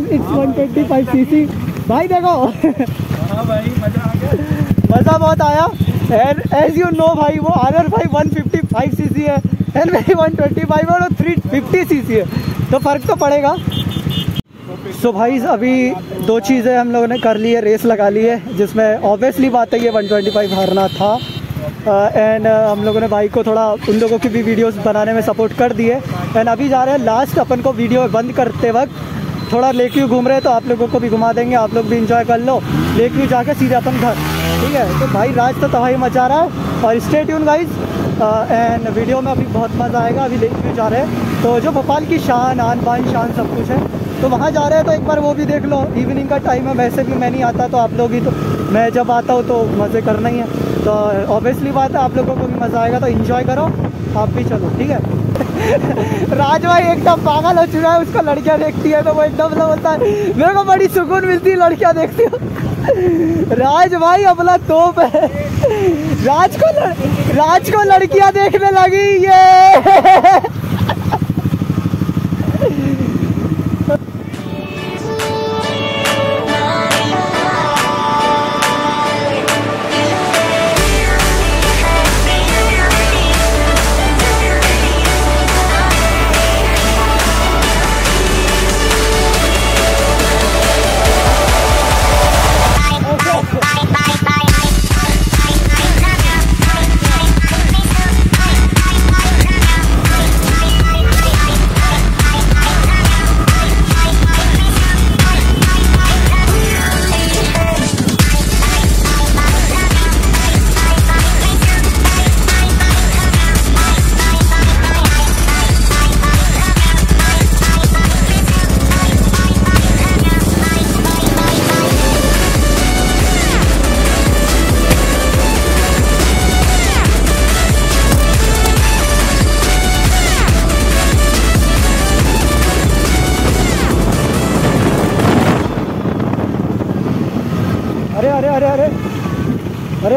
Because it's 125cc। भाई देखो भाई मज़ा आ गया, मज़ा बहुत आया। एंड एज यू नो भाई वो RR5 155cc है एंड मेरी 125 है और 350cc है, तो फ़र्क तो पड़ेगा। सो भाई अभी दो चीज़ें हम लोगों ने कर ली है, रेस लगा ली है, जिसमें ऑब्वियसली बात है ये 125 हारना था। एंड हम लोगों ने भाई को थोड़ा उन लोगों की भी वीडियोस बनाने में सपोर्ट कर दिए। एंड अभी जा रहे हैं लास्ट, अपन को वीडियो बंद करते वक्त थोड़ा लेक व्यू घूम रहे हैं, तो आप लोगों को भी घुमा देंगे, आप लोग भी इंजॉय कर लो। लेक व्यू जाके सीधे अपन घर, ठीक है। तो भाई राज तो तबाही मचा रहा है और stay tune guys. And video में अभी बहुत मज़ा आएगा। अभी लेक व्यू जा रहे हैं, तो जो भोपाल की शान आन बान शान सब कुछ है, तो वहाँ जा रहे हैं, तो एक बार वो भी देख लो। इवनिंग का टाइम है, वैसे भी मैं नहीं आता, तो आप लोग ही, तो मैं जब आता हूँ तो मज़े करना ही है, तो ऑब्वियसली बात है आप लोगों को भी मज़ा आएगा, तो इन्जॉय करो आप भी, चलो ठीक है। राज भाई एकदम पागल हो चुका है, उसको लड़कियाँ देखती है तो वो एकदम बोलता है मेरे को बड़ी सुकून मिलती है लड़कियाँ देखती हो। राज भाई अपना तोप है, राज को लड़कियाँ देखने लगी ये।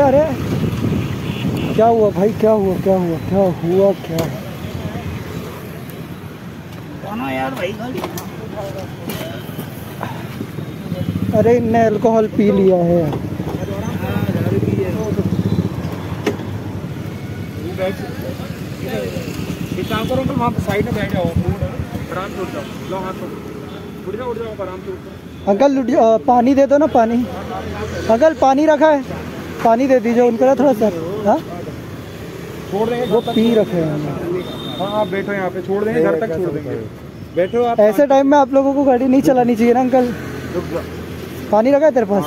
अरे क्या हुआ भाई, क्या हुआ यार भाई गाड़ी। अरे इनने अल्कोहल पी लिया है। अंकल पानी दे दो ना, पानी। अंकल पानी रखा है, पानी दे दीजिए उनको ना थोड़ा सा। हाँ छोड़ देंगे, वो पी रखे हैं। हाँ आप बैठो यहाँ पे, छोड़ देंगे घर तक, छोड़ देंगे, बैठो आप। ऐसे टाइम में आप लोगों को गाड़ी नहीं चलानी चाहिए ना अंकल। पानी रखा है तेरे पास?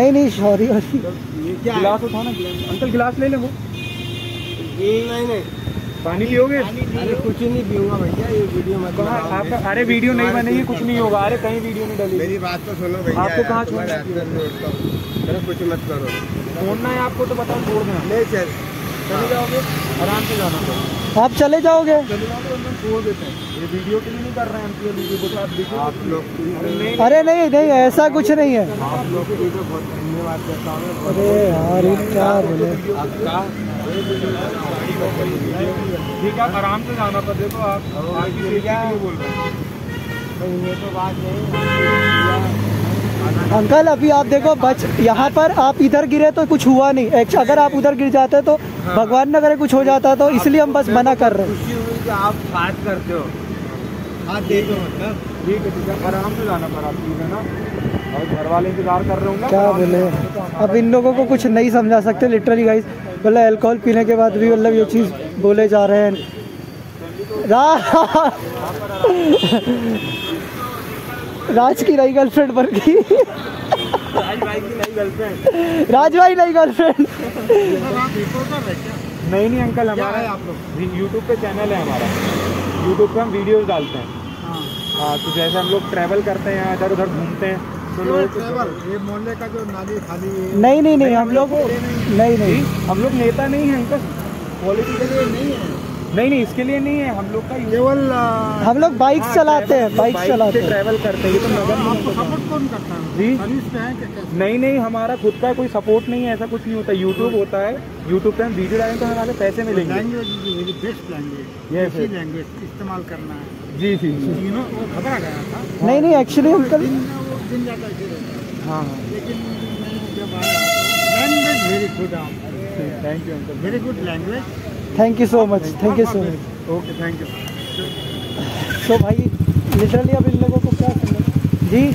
नहीं सॉरी। गिलास उठाओ ना अंकल, गिलास ले ले। वो नहीं पानी लियोगे? कुछ नहीं पीऊंगा भैया, ये वीडियो मत बनाओ आपका। अरे वीडियो नहीं बनेगी, कुछ नहीं होगा। अरे कहीं वीडियो नहीं डाली, मेरी बात तो सुनो भैया। आपको कहाँ छोड़ना है? कुछ मत करो, छोड़ना है आपको तो बताओ, छोड़ना नहीं चल चले जाओगे, आराम से जाना पड़ेगा। आप चले जाओगे? छोड़ देते हैं, ये वीडियो के लिए नहीं कर रहे हैं। अरे नहीं नहीं ऐसा कुछ नहीं है। अरे यार क्या बोले, ठीक है आराम से जाना पड़े। देखो आप बोल रहे हैं ये तो बात नहीं अंकल। अभी आप देखो बच, यहाँ पर आप इधर गिरे तो कुछ हुआ नहीं, अगर आप उधर गिर जाते तो भगवान न करे कुछ हो जाता, तो इसलिए हम बस मना कर रहे हैं। आप बात करते हो, हाँ देखो मतलब ठीक है, ठीक है आराम से जाना पड़ा ठीक है ना। और घर वाले इंतजार कर रहे होंगे, क्या बोले अब इन लोगों को कुछ नहीं समझा सकते लिटरली गाइस। मतलब अल्कोहल पीने के बाद भी मतलब ये चीज़ बोले जा रहे हैं। राज की नई गर्लफ्रेंड बन गई। राज भाई नई गर्लफ्रेंड। नहीं अंकल हमारा यूट्यूब पे चैनल है, हमारा यूट्यूब पे हम वीडियोस डालते हैं। हाँ तो जैसे हम लोग ट्रैवल करते हैं, इधर उधर घूमते हैं, ये मोहल्ले का जो नाली खाली है। नहीं हम लोग नहीं हम लोग नेता नहीं है अंकल, पॉलिटिक्स के लिए नहीं है। नहीं इसके लिए नहीं है, हम लोग का केवल हम लोग बाइक चलाते हैं, बाइक चलाते हैं, ट्रैवल करते हैं। आपको सपोर्ट कौन करता है जी? नहीं हमारा खुद का कोई सपोर्ट नहीं है, ऐसा कुछ नहीं होता। यूट्यूब होता है, यूट्यूब पे हम वीडियो डालेंगे तो हमारे पैसे मिलेंगे। लैंग्वेज इस्तेमाल करना है जी जी तीनों वो घबरा गया था। नहीं एक्चुअली अंकल दिन जाता है। हाँ लेकिन जब आया language very good. Thank you uncle, very good language. Thank you so much, thank you so much. Okay thank you. तो भाई लिटरली अब इन लोगों को क्या करना जी,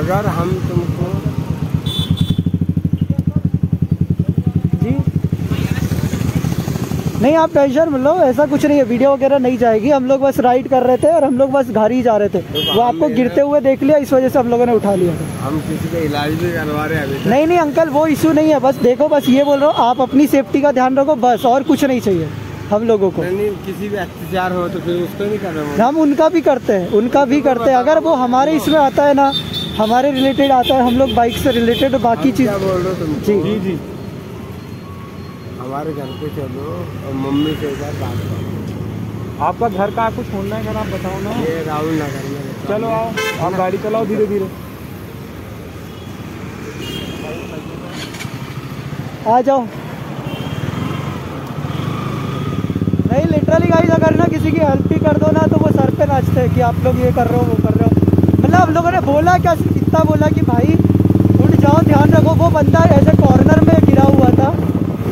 अगर हम तुमको जी नहीं आप टेंशन मतलब ऐसा कुछ नहीं है, वीडियो वगैरह नहीं जाएगी। हम लोग बस राइड कर रहे थे और हम लोग बस घर ही जा रहे थे। तो वो आपको गिरते हुए देख लिया, इस वजह से हम लोगों ने उठा लिया। हम किसी का इलाज भी करवा रहे हैं अभी। नहीं नहीं अंकल वो इशू नहीं है, बस देखो बस ये बोल रहा हूँ आप अपनी सेफ्टी का ध्यान रखो बस, और कुछ नहीं चाहिए हम लोगों को। नहीं किसी भी अत्याचार हो तो फिर उसको भी करते हैं हम, उनका भी करते हैं, उनका भी करते हैं। अगर वो हमारे इसमें आता है ना, हमारे रिलेटेड आता है, हम लोग बाइक से रिलेटेड बाकी चीज बोल रहे हो तुम। जी जी जी हमारे घर पे चलो और मम्मी के साथ बात करो। आपका घर का कुछ होना है, घर आप बताओ ना। ये राहुल नगर में। चलो आओ आप गाड़ी चलाओ धीरे धीरे। आ जाओ। नहीं लिटरली गाइस अगर ना किसी की हेल्प ही कर दो ना तो वो सर पे नाचते हैं कि आप लोग ये कर रहे हो वो कर रहे हो। हम लोगों ने बोला क्या, इतना बोला कि भाई उठ जाओ ध्यान रखो। वो बंदा ऐसे कॉर्नर में गिरा हुआ था,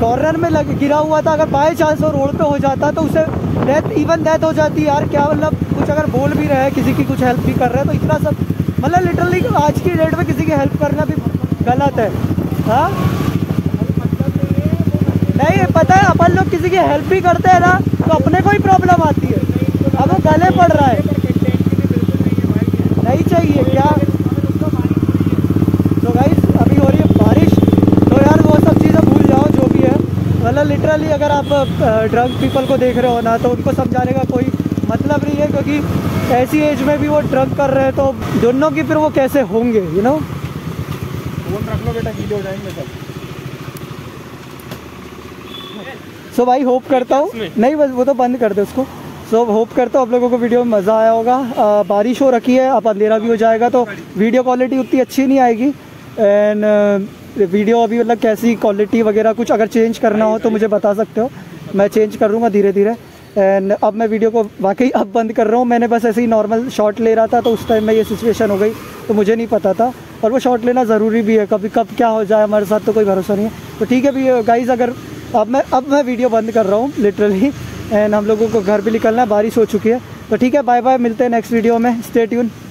कॉर्नर में गिरा हुआ था। अगर बाय चांस वो रोड पे हो जाता तो उसे डेथ इवन डेथ हो जाती यार। क्या मतलब कुछ अगर बोल भी रहे हैं, किसी की कुछ हेल्प भी कर रहे हैं तो इतना सब मतलब लिटरली आज की डेट में किसी की हेल्प करना भी गलत है। हाँ नहीं पता है अपन लोग किसी की हेल्प भी करते हैं ना तो अपने को ही प्रॉब्लम आती है। अब वो गले पड़ रहा है, नहीं चाहिए क्या। तो गाइस अभी हो रही है बारिश तो यार वो सब चीज़ें भूल जाओ जो भी है। मतलब लिटरली अगर आप ड्रग पीपल को देख रहे हो ना तो उनको समझाने का कोई मतलब नहीं है, क्योंकि ऐसी एज में भी वो ड्रग कर रहे हैं तो दोनों की फिर वो कैसे होंगे यू नो। फोन रख लो बेटा, वीडियो उठाएंगे सब। सो भाई होप करता हूँ नहीं बस वो तो बंद कर दे उसको। तो होप करता हूँ आप लोगों को वीडियो में मज़ा आया होगा। बारिश हो रखी है, अब अंधेरा भी हो जाएगा तो वीडियो क्वालिटी उतनी अच्छी नहीं आएगी। एंड वीडियो अभी मतलब कैसी क्वालिटी वगैरह कुछ अगर चेंज करना हो तो मुझे बता सकते हो, मैं चेंज कर लूँगा धीरे धीरे। एंड अब मैं वीडियो को वाकई अब बंद कर रहा हूँ। मैंने बस ऐसे ही नॉर्मल शॉट ले रहा था तो उस टाइम में ये सिचुएशन हो गई, तो मुझे नहीं पता था और वो शॉट लेना ज़रूरी भी है, कभी कब क्या हो जाए हमारे साथ तो कोई भरोसा नहीं है। तो ठीक है भैया गाइज़ अगर अब मैं वीडियो बंद कर रहा हूँ लिटरली। एंड हम लोगों को घर भी निकलना है, बारिश हो चुकी है। तो ठीक है बाय बाय, मिलते हैं नेक्स्ट वीडियो में। Stay tune.